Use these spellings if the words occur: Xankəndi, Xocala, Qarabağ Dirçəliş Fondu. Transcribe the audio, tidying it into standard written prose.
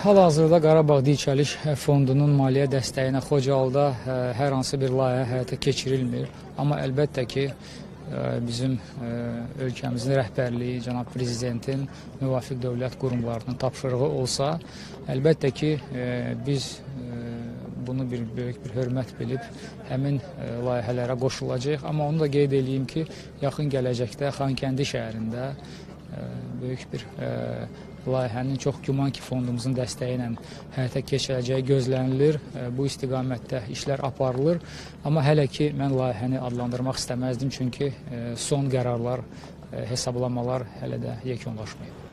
Hal-hazırda Qarabağ Dirçəliş Fondunun maliyyə dəstəyinə Xocalda hər hansı bir layihə həyata keçirilmir. Amma əlbəttə ki, bizim ölkəmizin rəhbərliyi, cənab prezidentin müvafiq dövlət qurumlarının tapşırığı olsa, əlbəttə ki, biz bunu böyük bir hörmət bilib həmin layihələrə qoşulacaq. Amma onu da qeyd edeyim ki, yaxın gələcəkdə Xankəndi şəhərində böyük bir layihənin çox güman ki fondumuzun dəstəyi ilə həyata keçiriləcəyi gözlənilir. Bu istiqamətdə işlər aparılır. Amma hələ ki mən layihəni adlandırmaq istəməzdim, çünki son qərarlar, hesablamalar hələ də yekunlaşmayıb.